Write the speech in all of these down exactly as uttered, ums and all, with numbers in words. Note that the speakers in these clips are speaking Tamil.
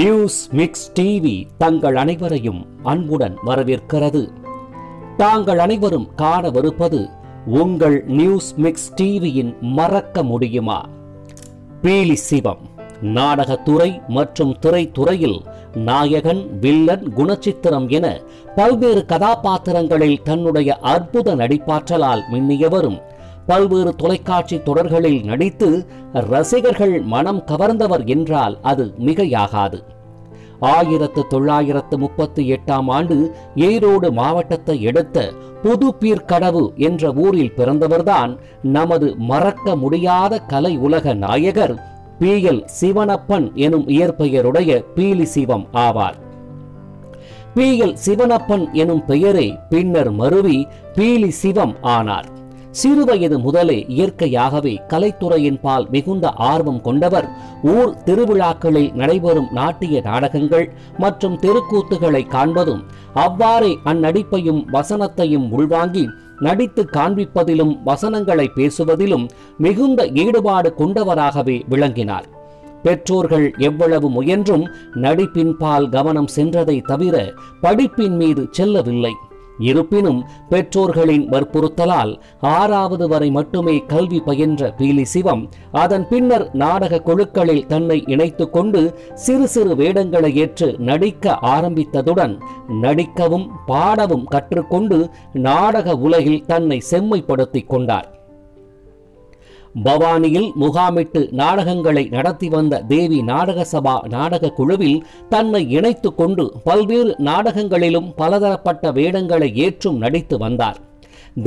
நியூஸ் மிக்ஸ் டிவி தங்கள் அனைவரையும் அன்புடன் வரவேற்கிறது. தாங்கள் அனைவரும் காணவிருப்பது உங்கள் நியூஸ் மிக்ஸ் டிவியின் மறக்க முடியுமா பீலி சிவம். நாடகத்துறை மற்றும் திரைத்துறையில் நாயகன், வில்லன், குணச்சித்திரம் என பல்வேறு கதாபாத்திரங்களில் தன்னுடைய அற்புத நடிப்பாற்றலால் மின்னியவரும், பல்வேறு தொலைக்காட்சி தொடர்களில் நடித்து ரசிகர்கள் மனம் கவர்ந்தவர் என்றால் அது மிகையாகாது. ஆயிரத்து தொள்ளாயிரத்து முப்பத்தி எட்டாம் ஆண்டு ஈரோடு மாவட்டத்தை எடுத்த புதுப்பீர்கடவு என்ற ஊரில் பிறந்தவர்தான் நமது மறக்க முடியாத கலை உலக நாயகர் பீஎல் சிவனப்பன் எனும் இயற்பெயருடைய பீலி சிவம் ஆவார். பீஎல் சிவனப்பன் எனும் பெயரை பின்னர் மருவி பீலி சிவம் ஆனார். சிறுவயது முதலே இயற்கையாகவே கலைத்துறையின் பால் மிகுந்த ஆர்வம் கொண்டவர். ஊர் திருவிழாக்களில் நடைபெறும் நாட்டிய நாடகங்கள் மற்றும் தெருக்கூத்துகளை காண்பதும், அவ்வாறே அந்நடிப்பையும் வசனத்தையும் உள்வாங்கி நடித்து காண்பிப்பதிலும் வசனங்களை பேசுவதிலும் மிகுந்த ஈடுபாடு கொண்டவராகவே விளங்கினார். பெற்றோர்கள் எவ்வளவு முயன்றும் நடிப்பின் பால் கவனம் சென்றதை தவிர படிப்பின் மீது செல்லவில்லை. இருப்பினும் பெற்றோர்களின் வற்புறுத்தலால் ஆறாவது வரை மட்டுமே கல்வி பயின்ற பீலி சிவம் அதன் பின்னர் நாடக குழுக்களில் தன்னை இணைத்து கொண்டு சிறு சிறு வேடங்களை ஏற்று நடிக்க ஆரம்பித்ததுடன் நடிக்கவும் பாடவும் கற்றுக்கொண்டு நாடக உலகில் தன்னை செம்மைப்படுத்திக் கொண்டார். பவானியில் முகாமிட்டு நாடகங்களை நடத்தி வந்த தேவி நாடக சபா நாடக குழுவில் தன்னை இணைத்து கொண்டு பல்வேறு நாடகங்களிலும் பலதரப்பட்ட வேடங்களை ஏற்றும் நடித்து வந்தார்.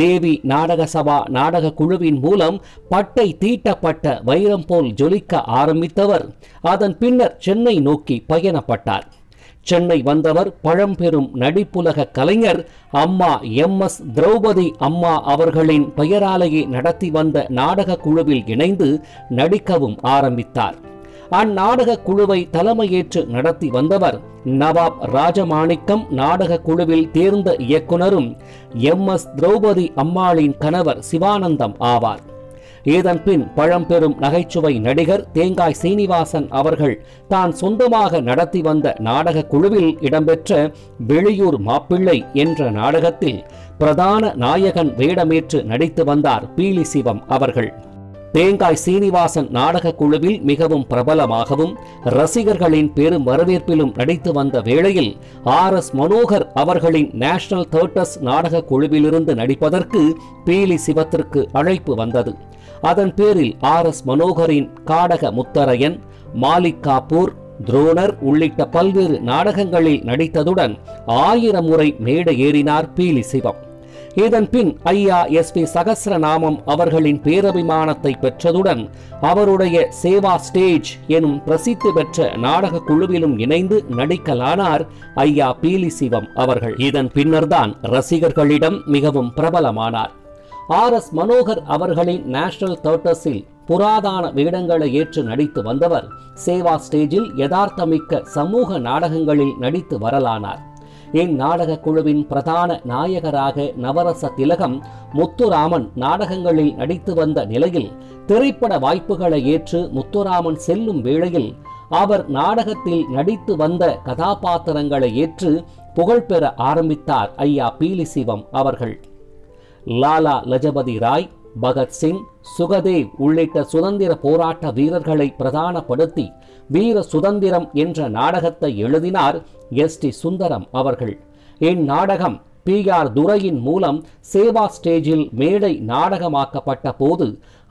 தேவி நாடக சபா நாடக குழுவின் மூலம் பட்டை தீட்டப்பட்ட வைரம் போல் ஜொலிக்க ஆரம்பித்தவர் அதன் பின்னர் சென்னை நோக்கி பயணப்பட்டார். சென்னை வந்தவர் பழம்பெரும் நடிப்புலக கலைஞர் அம்மா எம் எஸ் திரௌபதி அம்மா அவர்களின் பெயராலேயே நடத்தி வந்த நாடக குழுவில் இணைந்து நடிக்கவும் ஆரம்பித்தார். அந்நாடக குழுவை தலைமையேற்று நடத்தி வந்தவர் நவாப் ராஜமாணிக்கம் நாடக குழுவில் தேர்ந்த இயக்குனரும் எம் எஸ் திரௌபதி அம்மாளின் கணவர் சிவானந்தம் ஆவார். இதன்பின் பழம்பெரும் நகைச்சுவை நடிகர் தேங்காய் சீனிவாசன் அவர்கள் தான் சொந்தமாக நடத்தி வந்த நாடக குழுவில் இடம்பெற்ற வெளியூர் மாப்பிள்ளை என்ற நாடகத்தில் பிரதான நாயகன் வேடமேற்று நடித்து வந்தார் பீலி சிவம் அவர்கள். தேங்காய் சீனிவாசன் நாடக குழுவில் மிகவும் பிரபலமாகவும் ரசிகர்களின் பெரும் வரவேற்பிலும் நடித்து வந்த வேளையில் ஆர் எஸ் மனோகர் அவர்களின் நேஷனல் தியேட்டர்ஸ் நாடக குழுவிலிருந்து நடிப்பதற்கு பீலி சிவத்திற்கு அழைப்பு வந்தது. அதன் பேரில் ஆர் எஸ் மனோகரின் காடக முத்தரையன், மாலிகாபூர், துரோணர் உள்ளிட்ட பல்வேறு நாடகங்களில் நடித்ததுடன் ஆயிரம் முறை மேடை ஏறினார் பீலி சிவம். இதன் பின் ஐயா எஸ் பி சகஸ்ரநாமம் அவர்களின் பேரபிமானத்தை பெற்றதுடன் அவருடைய சேவா ஸ்டேஜ் எனும் பிரசித்தி பெற்ற நாடக குழுவிலும் இணைந்து நடிக்கலானார் ஐயா பீலி சிவம் அவர்கள். இதன் பின்னர்தான் ரசிகர்களிடம் மிகவும் பிரபலமானார். ஆர் எஸ் மனோகர் அவர்களின் நேஷனல் தியேட்டர்ஸில் புராதான வேடங்களை ஏற்று நடித்து வந்தவர் சேவா ஸ்டேஜில் யதார்த்தமிக்க சமூக நாடகங்களில் நடித்து வரலானார். இந்நாடக குழுவின் பிரதான நாயகராக நவரச திலகம், முத்துராமன் நாடகங்களில் நடித்து வந்த நிலையில் திரைப்பட வாய்ப்புகளை ஏற்று முத்துராமன் செல்லும் வேளையில் அவர் நாடகத்தில் நடித்து வந்த கதாபாத்திரங்களை ஏற்று புகழ்பெற ஆரம்பித்தார் ஐயா பீலி சிவம் அவர்கள். லாலா லஜபதி ராய், பகத்சிங், சுகதேவ் உள்ளிட்ட சுதந்திர போராட்ட வீரர்களை பிரதானப்படுத்தி வீர சுதந்திரம் என்ற நாடகத்தை எழுதினார் எஸ் டி சுந்தரம் அவர்கள். இந்நாடகம் பி ஆர் துரையின் மூலம் சேவா ஸ்டேஜில் மேடை நாடகமாக்கப்பட்ட போது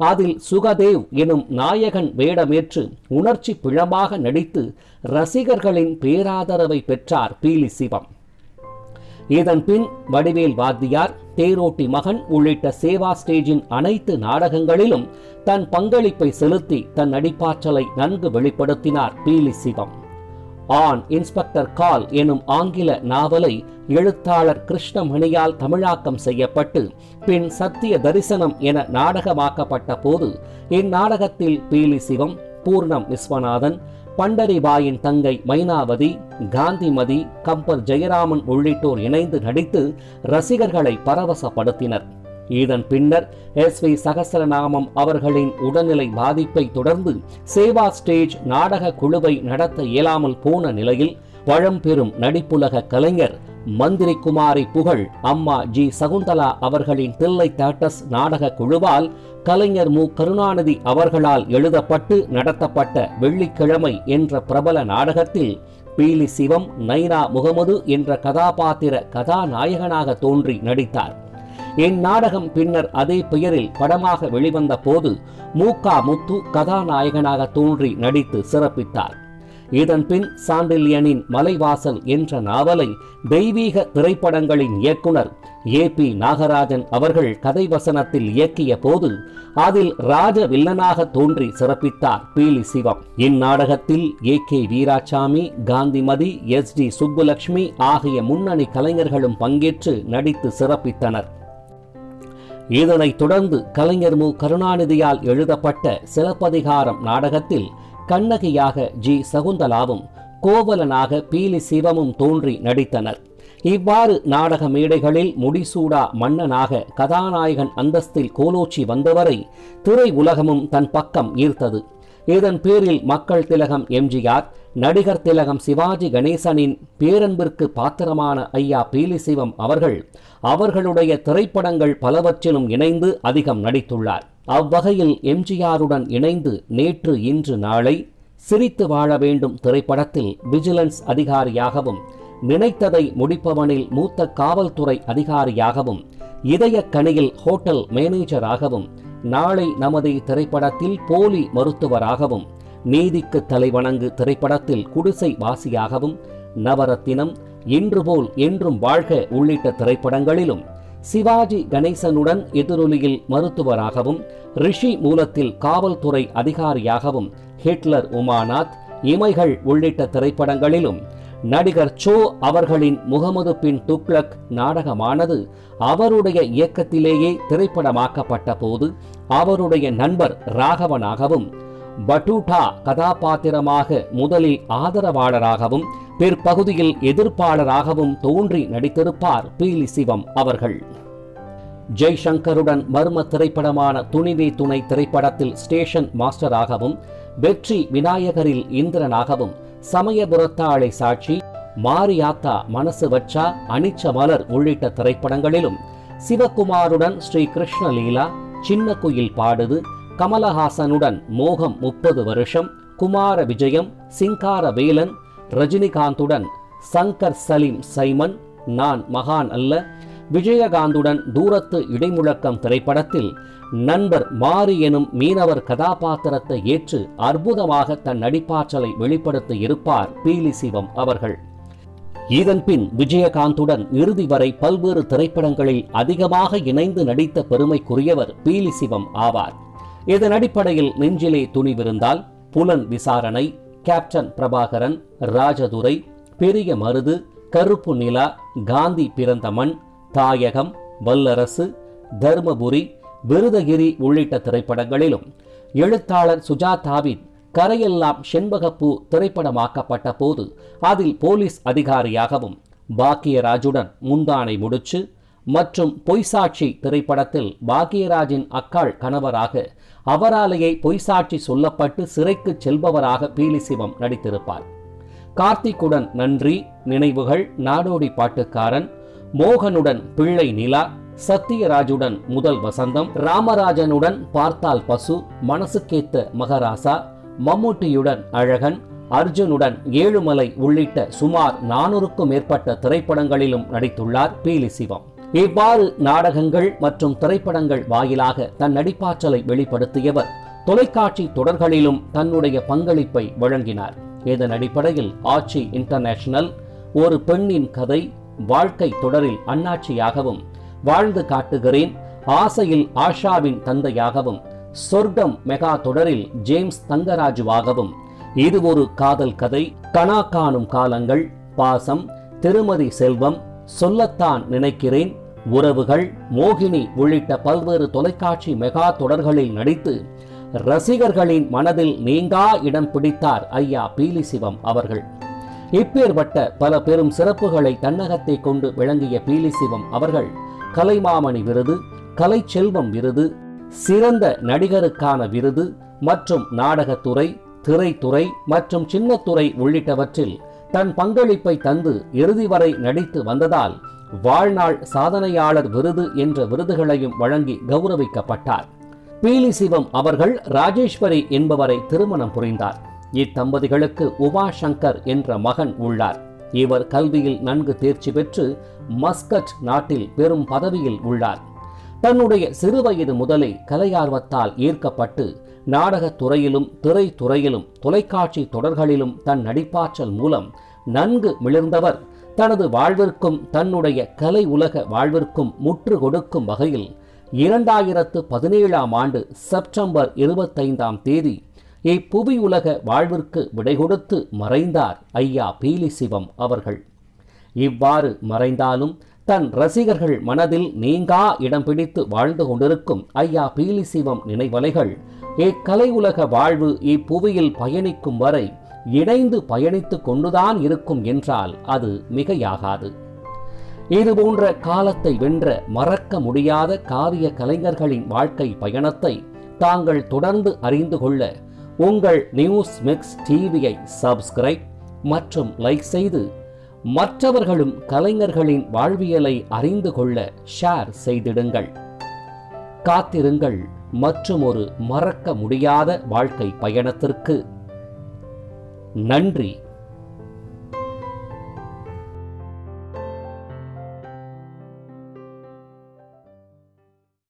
அதில் சுகதேவ் எனும் நாயகன் வேடமேற்று உணர்ச்சி பிழமாக நடித்து ரசிகர்களின் பேராதரவை பெற்றார் பீலி சிவம். இதன் பின் வடிவேல் வாத்தியார், தேரோட்டி மகன் உள்ளிட்ட சேவா ஸ்டேஜின் அனைத்து நாடகங்களிலும் தன் பங்களிப்பை செலுத்தி தன் நடிப்பாற்றலை நன்கு வெளிப்படுத்தினார் பீலி சிவம். ஆன் இன்ஸ்பெக்டர் கால் எனும் ஆங்கில நாவலை எழுத்தாளர் கிருஷ்ணமணியால் தமிழாக்கம் செய்யப்பட்டு பின் சத்திய தரிசனம் என நாடகமாக்கப்பட்ட போது இந்நாடகத்தில் பீலி சிவம், பூர்ணம் விஸ்வநாதன், பண்டரிபாயின் தங்கை மைனாவதி, காந்திமதி, கம்பர் ஜெயராமன் உள்ளிட்டோர் இணைந்து நடித்து ரசிகர்களை பரவசப்படுத்தினர். இதன் பின்னர் எஸ் வி சகஸ்ரநாமம் அவர்களின் உடல்நிலை பாதிப்பை தொடர்ந்து சேவா ஸ்டேஜ் நாடக குழுவை நடத்த இயலாமல் போன நிலையில் பழம்பெரும் நடிப்புலக கலைஞர் மந்திரி குமாரி புகழ் அம்மா ஜி சகுந்தலா அவர்களின் தில்லை தேட்டர்ஸ் நாடக குழுவால் கலைஞர் மு கருணாநிதி அவர்களால் எழுதப்பட்டு நடத்தப்பட்ட வெள்ளிக்கிழமை என்ற பிரபல நாடகத்தில் பீலி சிவம் நைனா முகமது என்ற கதாபாத்திர கதாநாயகனாக தோன்றி நடித்தார். இந்நாடகம் பின்னர் அதே பெயரில் படமாக வெளிவந்த போது மூகா முத்து கதாநாயகனாக தோன்றி நடித்து சிறப்பித்தார். இதன் பின் சாண்டில்யனின் மலைவாசல் என்ற நாவலை தெய்வீக திரைப்படங்களின் இயக்குனர் ஏ பி நாகராஜன் அவர்கள் கதை வசனத்தில் இயக்கிய போது அதில் ராஜ வில்லனாக தோன்றி சிறப்பித்தார் பீலி சிவம். இந்நாடகத்தில் A K Veerasamy, Kanthimathi, S D Subbulakshmi ஆகிய முன்னணி கலைஞர்களும் பங்கேற்று நடித்து சிறப்பித்தனர். இதனைத் தொடர்ந்து கலைஞர் மு கருணாநிதியால் எழுதப்பட்ட சிலப்பதிகாரம் நாடகத்தில் கண்ணகியாக ஜி சகுந்தலாவும் கோவலனாக பீலி சிவமும் தோன்றி நடித்தனர். இவ்வாறு நாடக மேடைகளில் முடிசூடா மன்னனாக கதாநாயகன் அந்தஸ்தில் கோலோச்சி வந்தவரை திரை உலகமும் தன் பக்கம் ஈர்த்தது. இதன் பேரில் மக்கள் திலகம் எம் ஜி ஆர், நடிகர் திலகம் சிவாஜி கணேசனின் பேரன்பிற்கு பாத்திரமான ஐயா பீலி சிவம் அவர்கள் அவர்களுடைய திரைப்படங்கள் பலவற்றிலும் இணைந்து அதிகம் நடித்துள்ளார். அவ்வகையில் எம் ஜி ஆருடன் இணைந்து நேற்று இன்று நாளை சிரித்து வாழ வேண்டும் திரைப்படத்தில் விஜிலன்ஸ் அதிகாரியாகவும், நினைத்ததை முடிப்பவனில் மூத்த காவல்துறை அதிகாரியாகவும், இதயக்கணியில் ஹோட்டல் மேனேஜராகவும், நாளை நமது திரைப்படத்தில் போலி மருத்துவராகவும், நீதிக்கு தலைவணங்கு திரைப்படத்தில் குடிசை வாசியாகவும், நவரத்தினம், இன்றுபோல் என்றும் வாழ்க உள்ளிட்ட திரைப்படங்களிலும் சிவாஜி கணேசனுடன் எதிரொலியில் மருத்துவராகவும், ரிஷி மூலத்தில் காவல்துறை அதிகாரியாகவும், ஹிட்லர் உமாநாத், இமைகள் உள்ளிட்ட திரைப்படங்களிலும் நடிகர் சோ அவர்களின் முகமது பின் துக்ளக் நாடகமானது அவருடைய இயக்கத்திலேயே திரைப்படமாக்கப்பட்ட போது அவருடைய நண்பர் ராகவனாகவும், பட்டூட்டா கதாபாத்திரமாக முதலில் ஆதரவாளராகவும் பிற்பகுதியில் எதிர்ப்பாளராகவும் தோன்றி நடித்திருப்பார் பீலி சிவம் அவர்கள். ஜெய்சங்கருடன் மர்ம திரைப்படமான துணிவே துணை திரைப்படத்தில் ஸ்டேஷன் மாஸ்டராகவும், வெற்றி விநாயகரில் இந்திரனாகவும், சமயபுரத்தாளை சாட்சி, மாரியாத்தா மனசு வச்சா, அனிச்ச மலர் உள்ளிட்ட திரைப்படங்களிலும் சிவகுமாருடன் ஸ்ரீ கிருஷ்ணலீலா, சின்ன குயில் பாடுது, கமலஹாசனுடன் மோகம் முப்பது வருஷம், குமார விஜயம், சிங்கார வேலன், ரஜினிகாந்துடன் சங்கர் சலீம் சைமன், நான் மகான் அல்ல, விஜயகாந்துடன் தூரத்து இடைமுழக்கம் திரைப்படத்தில் நண்பர் மாரி எனும் மீனவர் கதாபாத்திரத்தை ஏற்று அற்புதமாக தன் நடிப்பாற்றலை வெளிப்படுத்தி இருப்பார் பீலி சிவம் அவர்கள். இதன் பின் விஜயகாந்துடன் இறுதி வரை பல்வேறு திரைப்படங்களில் அதிகமாக இணைந்து நடித்த பெருமைக்குரியவர் பீலி சிவம் ஆவார். இதன் அடிப்படையில் நெஞ்சிலே துணிவிருந்தால், புலன் விசாரணை, கேப்டன் பிரபாகரன், ராஜதுரை, பெரிய மருது, கருப்பு நிலா, காந்தி பிறந்த மண், தாயகம், வல்லரசு, தர்மபுரி, விருதகிரி உள்ளிட்ட திரைப்படங்களிலும் எழுத்தாளர் சுஜாதாவின் கரையெல்லாம் செண்பகப்பூ திரைப்படமாக்கப்பட்ட போது அதில் போலீஸ் அதிகாரியாகவும், பாக்கியராஜுடன் முந்தானை முடிச்சு மற்றும் பொய்சாட்சி திரைப்படத்தில் பாக்கியராஜின் அக்காள் கணவராக அவராலேயே பொய்சாட்சி சொல்லப்பட்டு சிறைக்கு செல்பவராக பீலி சிவம் நடித்திருப்பார். கார்த்திக்குடன் நன்றி, நினைவுகள், நாடோடி பாட்டுக்காரன், மோகனுடன் பிள்ளை நிலா, சத்யராஜுடன் முதல் வசந்தம், ராமராஜனுடன் பார்த்தால் பசு, மனசுக்கேத்த மகாராசா, மம்முட்டியுடன் அழகன், அர்ஜுனுடன் ஏழுமலை உள்ளிட்ட சுமார் நானூறுக்கும் மேற்பட்ட திரைப்படங்களிலும் நடித்துள்ளார் பீலி சிவம். இவ்வாறு நாடகங்கள் மற்றும் திரைப்படங்கள் வாயிலாக தன் நடிப்பாற்றலை வெளிப்படுத்தியவர் தொலைக்காட்சி தொடர்களிலும் தன்னுடைய பங்களிப்பை வழங்கினார். இதன் அடிப்படையில் ஆச்சி இன்டர்நேஷனல், ஒரு பெண்ணின் கதை, வாழ்க்கை தொடரில் அண்ணாச்சியாகவும், வாழ்ந்து காட்டுகிறேன், ஆசையில் ஆஷாவின் தந்தையாகவும், சொர்க்கம் மெகா தொடரில் ஜேம்ஸ் தங்கராஜுவாகவும், இது ஒரு காதல் கதை, கனா காணும் காலங்கள், பாசம், திருமதி செல்வம், சொல்லத்தான் நினைக்கிறேன், உறவுகள், மோகினி உள்ளிட்ட பல்வேறு தொலைக்காட்சி மெகா தொடர்களில் நடித்து ரசிகர்களின் மனதில் நீங்கா இடம் பிடித்தார் ஐயா பீலி சிவம் அவர்கள். இப்பேற்பட்ட பல பெரும் சிறப்புகளை தன்னகத்தை கொண்டு விளங்கிய பீலி சிவம் அவர்கள் கலைமாமணி விருது, கலை செல்வம் விருது, சிறந்த நடிகருக்கான விருது மற்றும் நாடகத்துறை, திரைத்துறை மற்றும் சின்னத்துறை உள்ளிட்டவற்றில் தன் பங்களிப்பை தந்து இறுதி வரை நடித்து வந்ததால் வாழ்நாள் சாதனையாளர் விருது என்ற விருதுகளையும் வழங்கி கௌரவிக்கப்பட்டார். பீலி சிவம் அவர்கள் ராஜேஸ்வரி என்பவரை திருமணம் புரிந்தார். இத்தம்பதிகளுக்கு உமா சங்கர் என்ற மகன் உள்ளார். இவர் கல்வியில் நன்கு தேர்ச்சி பெற்று மஸ்கட் நாட்டில் பெரும் பதவியில் உள்ளார். தன்னுடைய சிறுவயது முதலே கலையார்வத்தால் ஈர்க்கப்பட்டு நாடகத் துறையிலும் திரைத்துறையிலும் தொலைக்காட்சி தொடர்களிலும் தன் நடிப்பாற்றல் மூலம் நன்கு மிளிர்ந்தவர் தனது வாழ்விற்கும் தன்னுடைய கலை உலக வாழ்விற்கும் முற்று கொடுக்கும் வகையில் இரண்டாயிரத்து பதினேழாம் ஆண்டு செப்டம்பர் இருபத்தைந்தாம் தேதி இப்புவி உலக வாழ்விற்கு விடை கொடுத்து மறைந்தார் ஐயா பீலி சிவம் அவர்கள். இவ்வாறு மறைந்தாலும் தன் ரசிகர்கள் மனதில் நீங்கா இடம் பிடித்து வாழ்ந்து கொண்டிருக்கும் ஐயா பீலி சிவம் நினைவலைகள் இக்கலை உலக வாழ்வு இப்புவியில் பயணிக்கும் வரை இணைந்து பயணித்து கொண்டுதான் இருக்கும் என்றால் அது மிகையாகாது. இதுபோன்ற காலத்தை வென்ற மறக்க முடியாத காவிய கலைஞர்களின் வாழ்க்கை பயணத்தை தாங்கள் தொடர்ந்து அறிந்து கொள்ள உங்கள் நியூஸ் மிக்ஸ் டிவியை சப்ஸ்கிரைப் மற்றும் லைக் செய்து மற்றவர்களும் கலைஞர்களின் வாழ்வியலை அறிந்து கொள்ள ஷேர் செய்திடுங்கள். காத்திருங்கள் மற்றும் ஒரு மறக்க முடியாத வாழ்க்கை பயணத்திற்கு. நன்றி.